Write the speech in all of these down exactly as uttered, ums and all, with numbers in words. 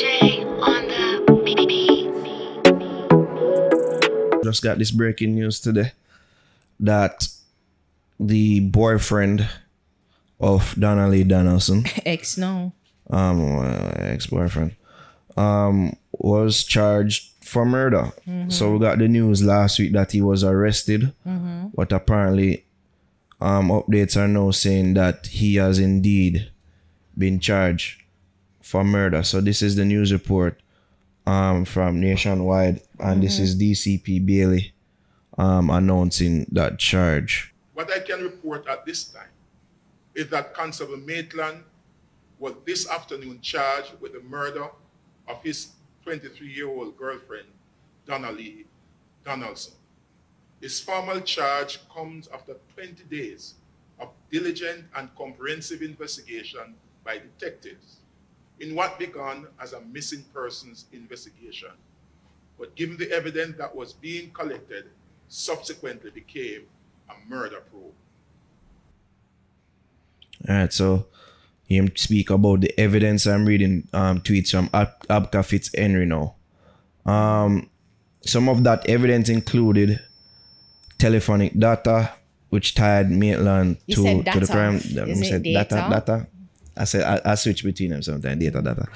J on the B B B. Just got this breaking news today that the boyfriend of Donna-Lee Donaldson, ex no, um, uh, ex boyfriend, um, was charged for murder. Mm-hmm. So we got the news last week that he was arrested, mm-hmm. but apparently, um, updates are now saying that he has indeed been charged for murder. So this is the news report, um, from Nationwide, and mm-hmm. this is D C P Bailey, um, announcing that charge. What I can report at this time is that Constable Maitland was this afternoon charged with the murder of his twenty-three-year-old girlfriend, Donna-Lee Donaldson. His formal charge comes after twenty days of diligent and comprehensive investigation by detectives in what began as a missing persons investigation, but given the evidence that was being collected, subsequently became a murder probe. All right, so you speak about the evidence. I'm reading um, tweets from Ab Abka FitzHenry now. Um, some of that evidence included telephonic data, which tied Maitland you to, to the crime. You said data? data, data. I said I, I switch between them sometimes. Data, data.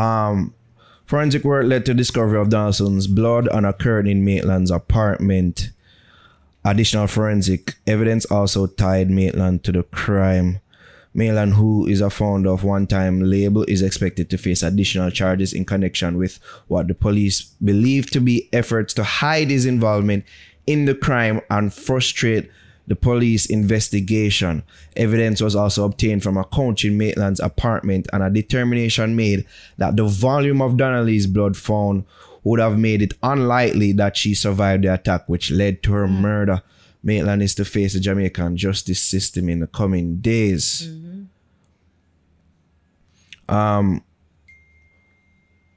Um, forensic work led to discovery of Donaldson's blood and occurred in Maitland's apartment. Additional forensic evidence also tied Maitland to the crime. Maitland, who is a founder of One Time Label, is expected to face additional charges in connection with what the police believe to be efforts to hide his involvement in the crime and frustrate the police investigation. Evidence was also obtained from a couch in Maitland's apartment, and a determination made that the volume of Donnelly's blood found would have made it unlikely that she survived the attack, which led to her mm. murder. Maitland is to face the Jamaican justice system in the coming days. Mm-hmm. um,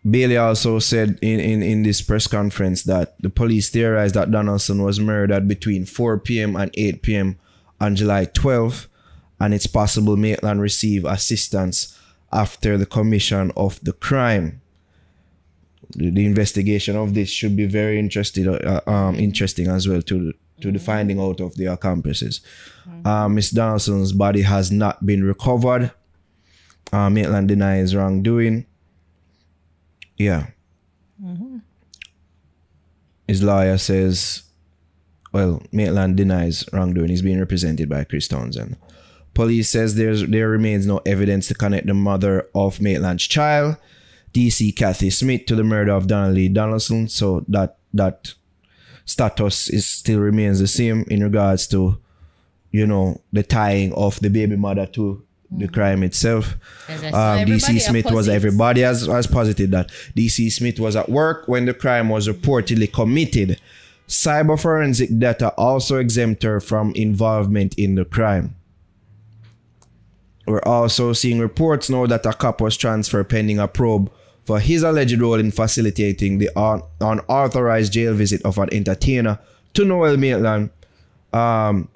Bailey also said in, in, in this press conference that the police theorized that Donaldson was murdered between four p m and eight p m on July twelfth, and it's possible Maitland received assistance after the commission of the crime. The investigation of this should be very interesting, uh, um, interesting as well to, to mm-hmm. the finding out of the accomplices. Mm-hmm. uh, Miss Donaldson's body has not been recovered. Uh, Maitland denies wrongdoing. Yeah. Mm-hmm. His lawyer says, well, Maitland denies wrongdoing. He's being represented by Chris Townsend. Police says there's, there remains no evidence to connect the mother of Maitland's child, D C Kathy Smith, to the murder of Donna-Lee Donaldson, so that that status is still remains the same in regards to, you know, the tying of the baby mother to mm. the crime itself. Um, D C Smith was everybody has, has posited that D C Smith was at work when the crime was reportedly committed. Cyber forensic data also exempt her from involvement in the crime. We're also seeing reports now that a cop was transferred pending a probe for his alleged role in facilitating the un unauthorized jail visit of an entertainer to Noel Maitland, um,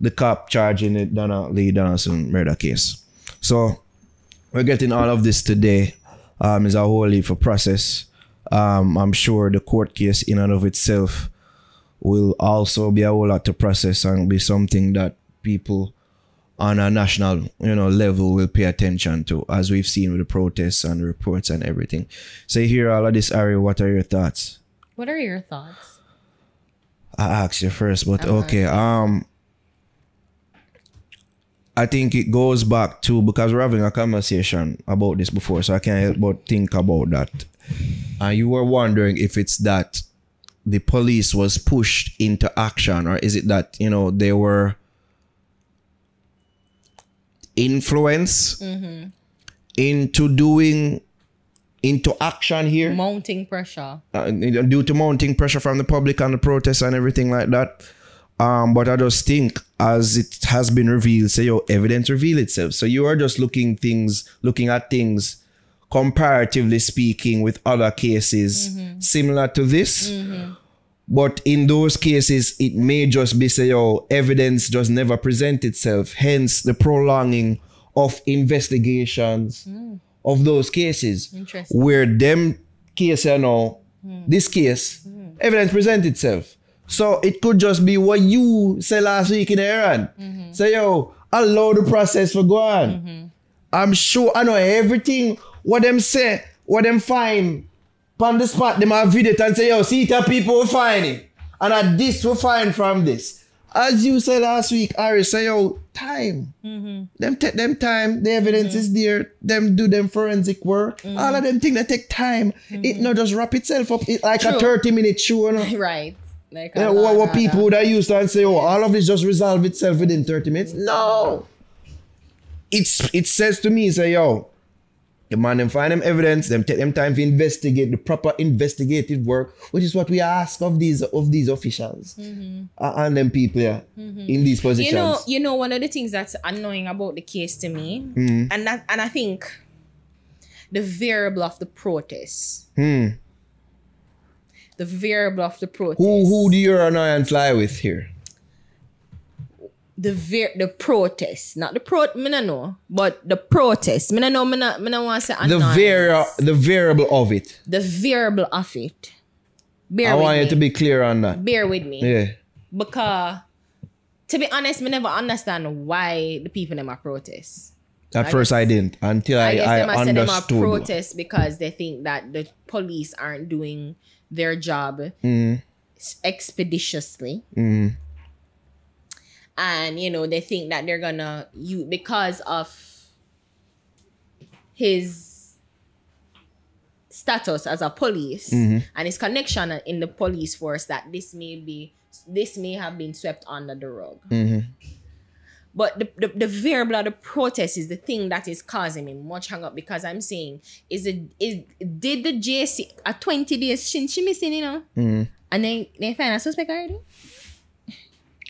the cop charging the Donna-Lee Donaldson murder case. So we're getting all of this today. Um, it's a whole heap of process. Um, I'm sure the court case in and of itself will also be a whole lot to process and be something that people on a national, you know, level will pay attention to, as we've seen with the protests and reports and everything. So you hear all of this, Ari, what are your thoughts? What are your thoughts? I asked you first, but uh-huh. okay. Um, I think it goes back to, because we're having a conversation about this before, so I can't help but think about that. And you were wondering if it's that the police was pushed into action, or is it that, you know, they were influence mm-hmm. into doing into action here, mounting pressure uh, due to mounting pressure from the public and the protests and everything like that. Um but I just think, as it has been revealed, say your evidence reveal itself, so you are just looking things looking at things comparatively speaking with other cases mm-hmm. similar to this mm-hmm. But in those cases, it may just be, say, oh, evidence just never present itself. Hence, the prolonging of investigations mm. of those cases. Interesting. Where them case, you know, mm. this case, mm. evidence presents itself. So it could just be what you said last week in Iran. Mm-hmm. Say, yo, allow the process for go on. Mm-hmm. I'm sure I know everything what them say, what them find on the spot, them have video and say, yo, see that people will find it. And at this will find from this. As you said last week, Ari, say, yo, time. Mm-hmm. Them take them time, the evidence mm-hmm. is there, them do them forensic work. Mm-hmm. All of them things that take time. Mm-hmm. It not just wrap itself up. It like True. a thirty minute show. No? Right. Like yeah, what, what people that used to say, oh, all of this just resolve itself within thirty minutes. No. It's it says to me, say, yo, the man them find them evidence, them take them time to investigate the proper investigative work, which is what we ask of these of these officials mm-hmm. and them people yeah, mm-hmm. in these positions. You know, you know, one of the things that's annoying about the case to me, mm-hmm. and that, and I think the variable of the protest. Mm. The variable of the protest. Who who do you and I and fly with here? The ver the protest, not the pro. Me no know, but the protest. Me no know. Me no. Me no want to say annoyance. The var the variable of it. The variable of it. Bear I with want me. you to be clear on that. Bear with me. Yeah. Because, to be honest, me never understand why the people them are protest. At I first, guess, I didn't until I I, guess I them understood. I said them are protest because they think that the police aren't doing their job mm. expeditiously. Mm. And, you know, they think that they're gonna, you because of his status as a police mm-hmm. and his connection in the police force, that this may be, this may have been swept under the rug. Mm-hmm. But the, the, the variable of the protest is the thing that is causing me much hang up, because I'm saying, is it, is, did the J C, a twenty days, she, she missing, you know? Mm-hmm. And then they find a suspect already?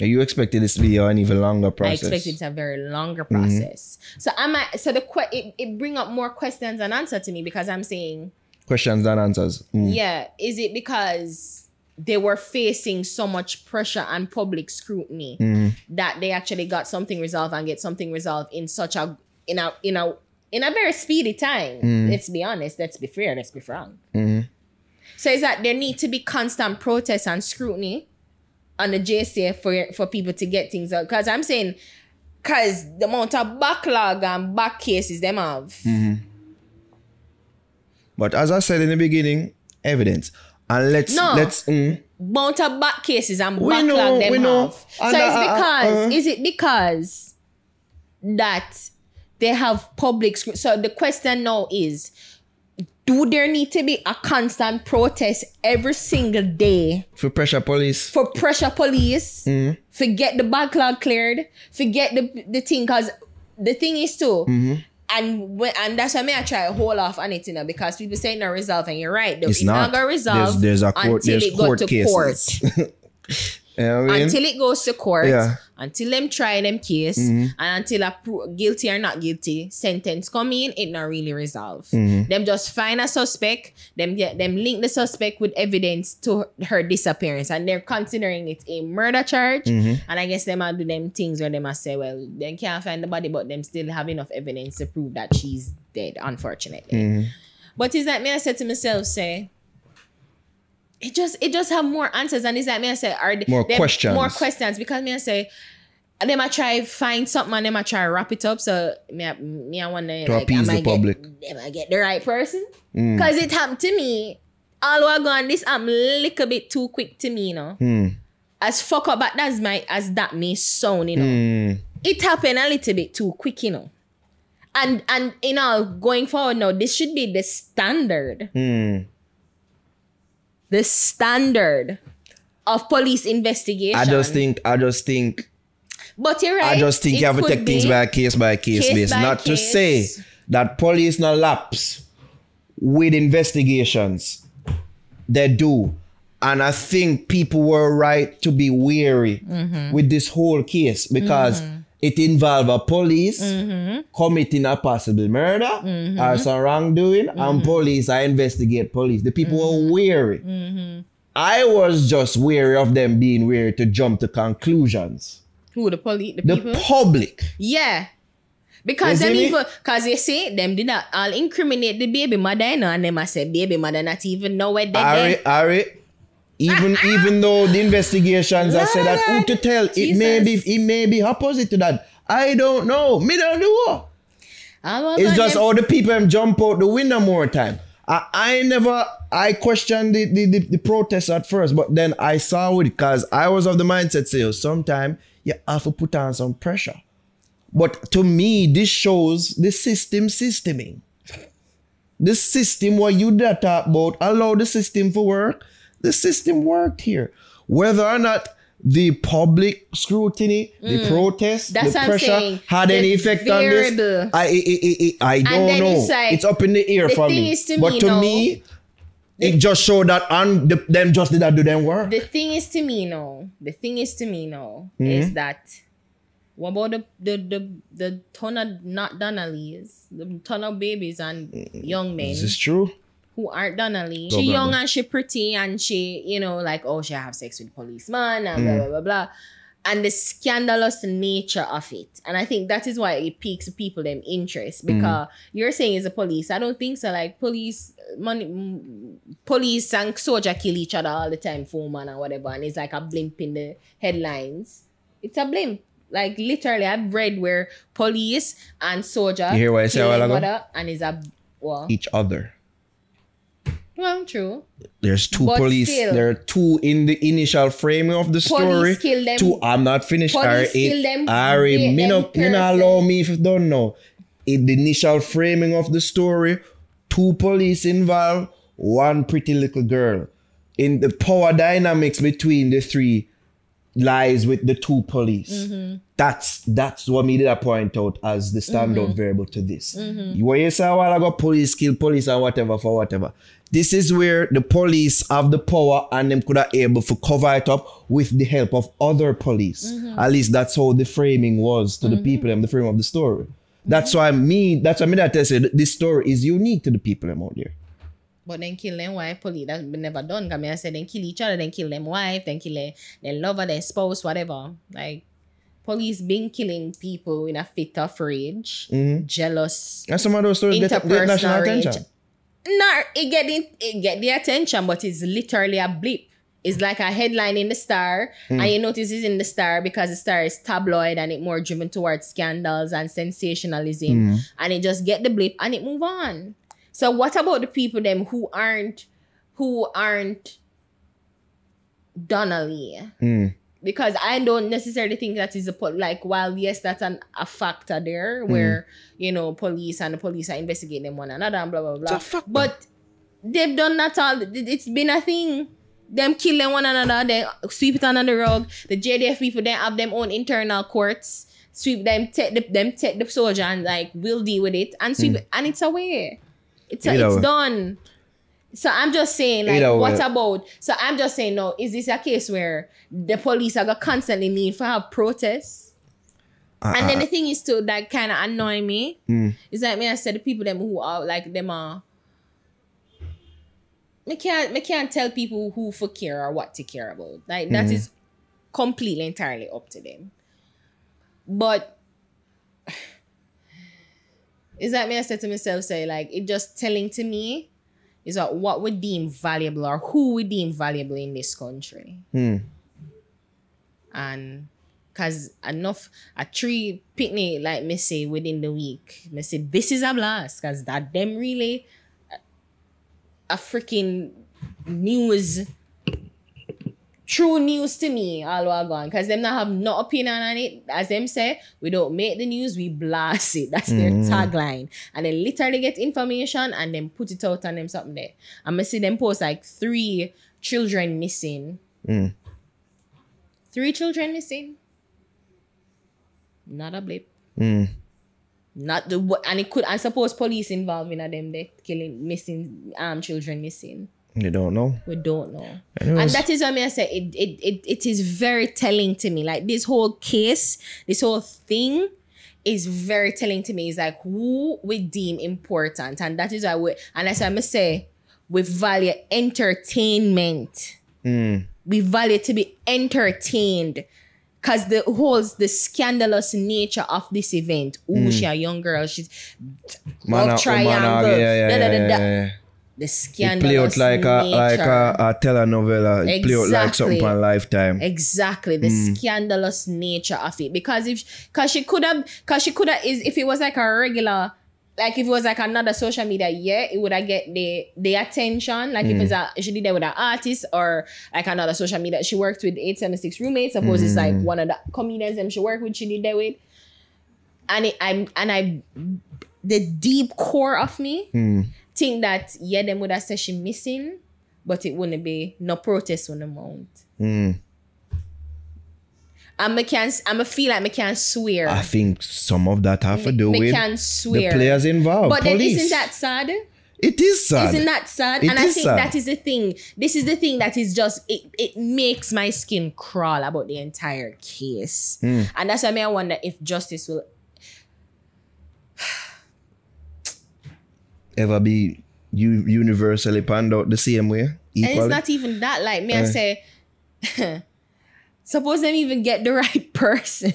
You expected this to be an even longer process. I expected it's a very longer process. Mm-hmm. So I'm at, so the que it, it bring up more questions than answers to me, because I'm saying questions than answers. Mm. Yeah, is it because they were facing so much pressure and public scrutiny mm-hmm. that they actually got something resolved and get something resolved in such a in a in a in a very speedy time? Mm-hmm. Let's be honest. Let's be fair. Let's be frank. Mm-hmm. So is that there need to be constant protests and scrutiny on the J C F for, for people to get things out? Because I'm saying, because the amount of backlog and back cases them have. Mm-hmm. But as I said in the beginning, evidence. And let's... No. Let's, mm, amount of back cases and we backlog know, them we know. have. So and it's uh, because... Uh, uh, is it because that they have public... So the question now is, do there need to be a constant protest every single day? For pressure police. For pressure police. Mm-hmm. For get the backlog cleared. For get the, the thing. Because the thing is too. Mm-hmm. And when, and that's why I try to hold off on it, you know, because people say no resolve. And you're right. Though. It's, it's not, not going to resolve there's, there's a court, until there's it goes to cases. court. You know what I mean? Until it goes to court. Yeah. Until them try them case. Mm-hmm. And until a guilty or not guilty sentence come in, it not really resolved. Mm-hmm. Them just find a suspect. Them get them link the suspect with evidence to her disappearance. And they're considering it a murder charge. Mm-hmm. And I guess them are do them things where they must say, well, they can't find the body, but them still have enough evidence to prove that she's dead, unfortunately. Mm-hmm. But is that me? I said to myself, say, It just it just have more answers, and is that me I say are more them, questions more questions because me I say them I try find something and them I try wrap it up, so me I, me I wanna to like, appease the public. Am I get the right person? Because mm. it happened to me all over gone. This I'm a little bit too quick to me, you know. Mm. As fuck up, but that's my as that may sound, you know. Mm. It happened a little bit too quick, you know. And and you know going forward now, this should be the standard. Mm. The standard of police investigation. I just think, I just think, but you're right. I just think you have to take things by case by case basis. Not to say that police not lapse with investigations. They do. And I think people were right to be wary mm-hmm. with this whole case, because mm-hmm. it involved a police mm-hmm. committing a possible murder mm-hmm. or some wrongdoing, mm-hmm. and police, I investigate police. The people mm-hmm. were wary. Mm-hmm. I was just wary of them being wary to jump to conclusions. Who, the police, the, the people? The public. Yeah. Because them even, cause you see, them did not all incriminate the baby mother, you know, and them I said baby mother not even know where they are. Ari, even ah, even ah. though the investigations I said that who to tell, Jesus. It may be it may be opposite to that. I don't know. Me don't know. It's just them. All the people jump out the window more time. I, I never, I questioned the, the, the, the protest at first, but then I saw it because I was of the mindset, say, oh, sometimes you have to put on some pressure. But to me, this shows the system systeming. The system what you talk about, allow the system for work. The system worked here. Whether or not the public scrutiny, mm. the protest, that's the pressure had the any effect variable. On this. I, I, I, I, I don't know. It's, like, it's up in the air the for me. Is to but me, to no, me, it just showed that and the, them just did not do them work. The thing is to me now. The thing is to me now mm-hmm. is that what about the the the, the ton of not Donna-Lees, the ton of babies and young men? Is this true? Who aren't Donna-Lee. She young and she pretty and she, you know, like, oh, she have sex with policeman and mm. blah, blah, blah, blah. And the scandalous nature of it. And I think that is why it piques people them interest because mm. you're saying it's a police. I don't think so. Like, police money, police and soldier kill each other all the time, foreman and whatever. And it's like a blimp in the headlines. It's a blimp. Like, literally, I've read where police and soldier you hear what I say kill each other and it's a... Well, each other. Well, true. There's two but police. Still, there are two in the initial framing of the story. Kill them. Two. I'm not finished. Ari, kill them. Ari, me not allow me if you don't know. In the initial framing of the story, two police involved, one pretty little girl. In the power dynamics between the three lies with the two police. Mm-hmm. That's that's what me did I point out as the standout mm-hmm. variable to this. Mm-hmm. You were you say a while ago, police kill police and whatever for whatever. This is where the police have the power and them could have able to cover it up with the help of other police. Mm-hmm. At least that's how the framing was to mm-hmm. the people and the framing of the story. Mm-hmm. That's why me, that's why me that I say this story is unique to the people them out there. But then kill them wife, police, that's been never done. I mean, I said then kill each other, then kill them wife, then kill their, their lover, their spouse, whatever. Like, police been killing people in a fit of rage, mm-hmm. jealous, and some of those stories get national rage. Attention. No, it get the, it get the attention, but it's literally a blip. It's like a headline in the Star, mm. and you notice it's in the Star because the Star is tabloid and it more driven towards scandals and sensationalism, mm. and it just get the blip and it move on. So what about the people them who aren't, who aren't Donna-Lee? Mm. Because I don't necessarily think that is a, like, while yes, that's an, a factor there where, mm. you know, police and the police are investigating one another and blah, blah, blah. So but they've done that all. It's been a thing. Them killing one another, they sweep it under the rug. The J D F people, they have their own internal courts. Sweep them, take the, them take the soldier and, like, we'll deal with it. And sweep mm. it. And it's away. It's, a, it's done. So I'm just saying, like, Either what way. about... So I'm just saying, no, is this a case where the police are going to constantly need for have protests? Uh, and then the thing is to, that kind of annoy me. Mm. It's like, me I said, the people them who are, like, them are... Me can't, me can't tell people who for care or what to care about. Like, that mm. is completely, entirely up to them. But... Is that me I said to myself, say, like, it just telling to me... is that what we deem valuable or who we deem valuable in this country. Mm. And because enough, a tree picnic, like me say, within the week, me say, this is a blast, because that them really a, a freaking news, true news to me, all we're going, because them not have no opinion on it. As them say, we don't make the news, we blast it. That's their mm. tagline. And then literally get information and then put it out on them something there. And I see them post like three children missing. Mm. Three children missing. Not a blip. Mm. Not the what, and it could, and suppose police involved in them there killing missing um children missing. You don't know. We don't know. Anyways. And that is what I said. It, it it it is very telling to me. Like, this whole case, this whole thing is very telling to me. It's like who we deem important. And that is why we, and that's why I say we value entertainment. Mm. We value to be entertained. because the whole, the scandalous nature of this event. Oh, mm. she a young girl. She's love triangle. Yeah, yeah, da, da, da, da. Yeah, yeah. The scandalous it play out like nature. A, like a, a telenovela. It exactly. play out like something on Lifetime. Exactly. The mm. scandalous nature of it. Because if, because she could have, because she could have, if it was like a regular, like if it was like another social media, yeah, it would have get the the attention. Like mm. if it's a, she did that with an artist or like another social media. She worked with eight seven six Roommates. Suppose mm. it's like one of the comedians them she worked with, she did that with. And it, I'm, and I, the deep core of me mm. think that, yeah, them would have said she missing, but it wouldn't be no protest on the mount. Mm. And I can, and I feel like I can't swear. I think some of that have to do me, with me swear. The players involved. But then isn't that sad? It is sad. Isn't that sad? It and I think sad. That is the thing. This is the thing that is just, it, it makes my skin crawl about the entire case. Mm. And that's why I wonder if justice will ever be u universally panned out the same way. Equally. And it's not even that. Like me, uh. I say... Suppose them even get the right person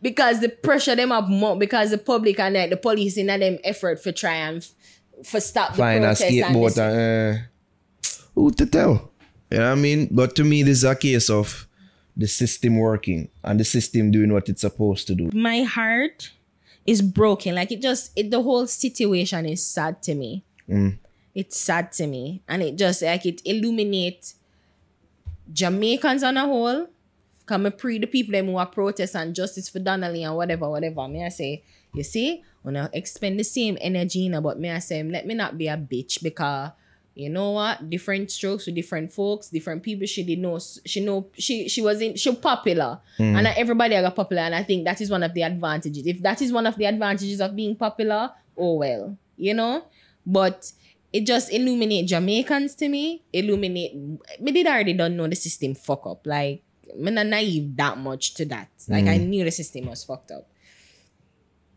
because the pressure them up more because the public and like, the police in them effort for triumph for stop the Fine, protest. Find a skateboarder. Uh, who to tell? You know what I mean? But to me, this is a case of the system working and the system doing what it's supposed to do. My heart is broken. Like it just, it, the whole situation is sad to me. Mm. It's sad to me. And it just like it illuminates Jamaicans on a whole. Come and pre the people them who are protest and justice for Donnelly and whatever, whatever. May I say, you see, when I expend the same energy in about me, I say, let me not be a bitch because you know what? Different strokes with different folks, different people. She did know she know she she was in she popular. Mm. And everybody got popular. And I think that is one of the advantages. If that is one of the advantages of being popular, oh well, you know? But it just illuminates Jamaicans to me. Illuminate me did already don't know the system fuck up. Like I'm not naive that much to that. Like mm. I knew the system was fucked up,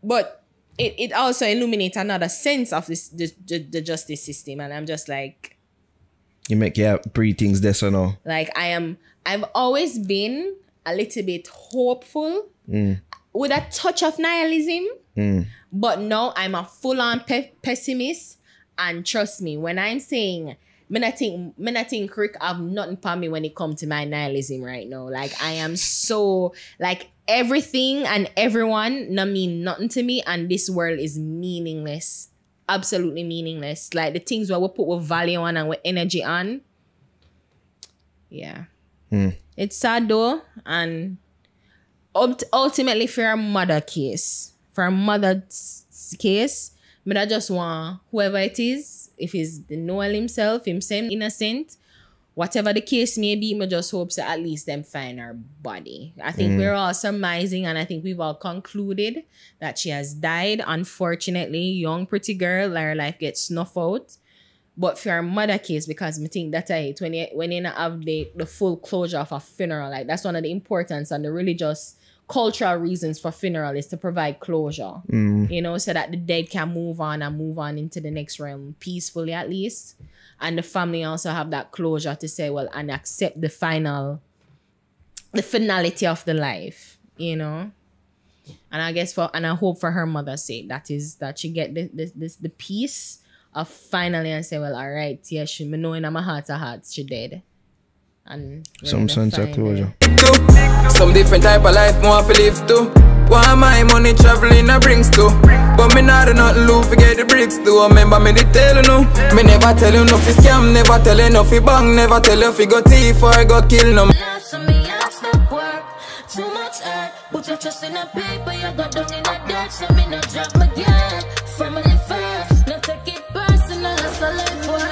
but it, it also illuminates another sense of this the, the, the justice system, and I'm just like, you make yeah pretty things this or no. Like I am, I've always been a little bit hopeful mm. with a touch of nihilism, mm. but now I'm a full on pe pessimist, and trust me when I'm saying. I think, I think Rick have nothing for me when it comes to my nihilism right now. Like, I am so, like, everything and everyone not mean nothing to me, and this world is meaningless. Absolutely meaningless. Like, the things where we put our value on and our energy on. Yeah. Mm. It's sad, though, and ultimately for a mother case, for a mother's case, but I just want whoever it is, if it's Noel himself, himself innocent, whatever the case may be, I just hope that at least them find her body. I think mm. we're all surmising, and I think we've all concluded that she has died. Unfortunately, young pretty girl, her life gets snuffed out. But for her mother case, because I think that's it. When you when you have the, the full closure of a funeral, like that's one of the importance and the religious cultural reasons for funeral is to provide closure, mm. you know, so that the dead can move on and move on into the next realm peacefully at least. And the family also have that closure to say, well, and accept the final, the finality of the life, you know. And I guess for, and I hope for her mother's sake, that is that she get the, the, the, the peace of finally and say, well, all right, yeah, she, me knowing in my heart of hearts, she dead. And some sense of closure. Some different type of life more for live too. Why my money traveling I brings to? But me not do nothing loot forget the bricks too. Remember me they tell you no. Me never tell you no fi scam, never tell you no fi bang, never tell you fi go thief or go kill no. Too much art, put your trust in a paper, you got down in a dirt, so me no drop my gun. Family first, no take it personal, that's a life for